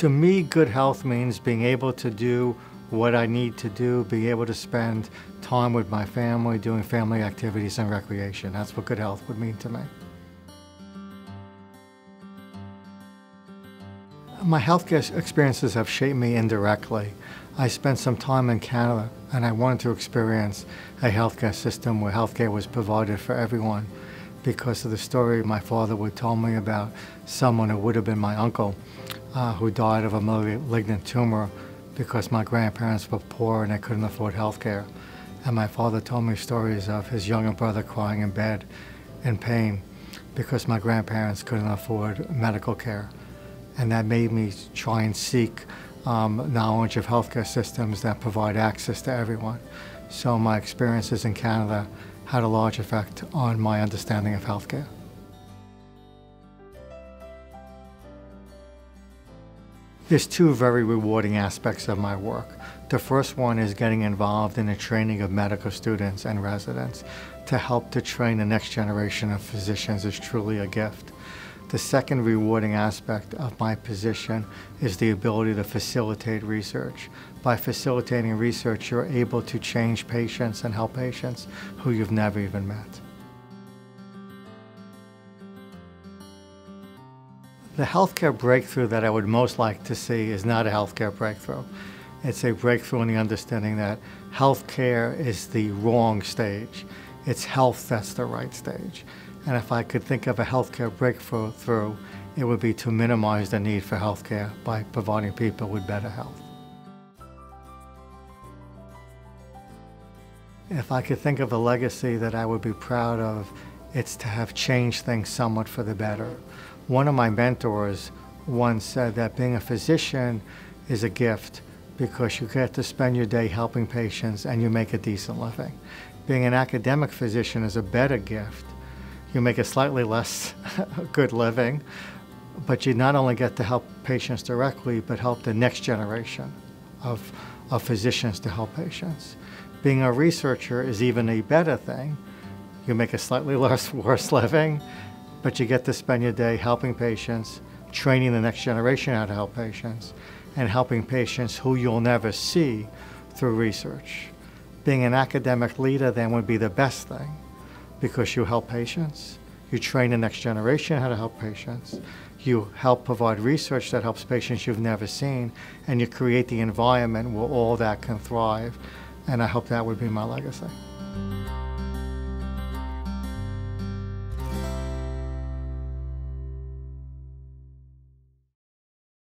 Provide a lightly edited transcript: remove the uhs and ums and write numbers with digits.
To me, good health means being able to do what I need to do, being able to spend time with my family, doing family activities and recreation. That's what good health would mean to me. My healthcare experiences have shaped me indirectly. I spent some time in Canada and I wanted to experience a healthcare system where healthcare was provided for everyone because of the story my father would tell me about someone who would have been my uncle who died of a malignant tumor because my grandparents were poor and they couldn't afford healthcare. And my father told me stories of his younger brother crying in bed in pain because my grandparents couldn't afford medical care. And that made me try and seek knowledge of healthcare systems that provide access to everyone. So my experiences in Canada had a large effect on my understanding of healthcare. There's two very rewarding aspects of my work. The first one is getting involved in the training of medical students and residents. To help to train the next generation of physicians is truly a gift. The second rewarding aspect of my position is the ability to facilitate research. By facilitating research, you're able to change patients and help patients who you've never even met. The healthcare breakthrough that I would most like to see is not a healthcare breakthrough. It's a breakthrough in the understanding that healthcare is the wrong stage. It's health that's the right stage. And if I could think of a healthcare breakthrough, it would be to minimize the need for healthcare by providing people with better health. If I could think of a legacy that I would be proud of, it's to have changed things somewhat for the better. One of my mentors once said that being a physician is a gift because you get to spend your day helping patients and you make a decent living. Being an academic physician is a better gift. You make a slightly less good living, but you not only get to help patients directly, but help the next generation of physicians to help patients. Being a researcher is even a better thing. You make a slightly worse living, but you get to spend your day helping patients, training the next generation how to help patients, and helping patients who you'll never see through research. Being an academic leader then would be the best thing, because you help patients, you train the next generation how to help patients, you help provide research that helps patients you've never seen, and you create the environment where all that can thrive. And I hope that would be my legacy.